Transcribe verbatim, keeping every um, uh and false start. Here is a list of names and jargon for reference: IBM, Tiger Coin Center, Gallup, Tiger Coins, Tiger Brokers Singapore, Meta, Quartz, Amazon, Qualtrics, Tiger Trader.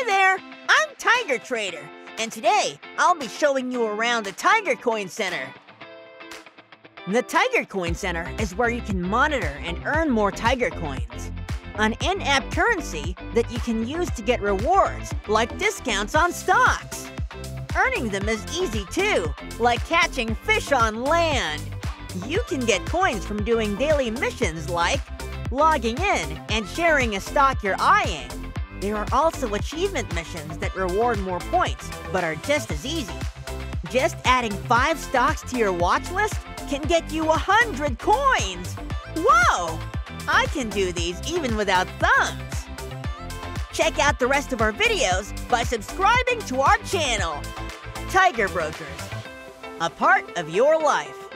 Hi there, I'm Tiger Trader, and today I'll be showing you around the Tiger Coin Center. The Tiger Coin Center is where you can monitor and earn more Tiger Coins, an in-app currency that you can use to get rewards like discounts on stocks. Earning them is easy too, like catching fish on land. You can get coins from doing daily missions like logging in and sharing a stock you're eyeing. There are also achievement missions that reward more points, but are just as easy. Just adding five stocks to your watch list can get you one hundred coins! Whoa! I can do these even without thumbs! Check out the rest of our videos by subscribing to our channel! Tiger Brokers, a part of your life.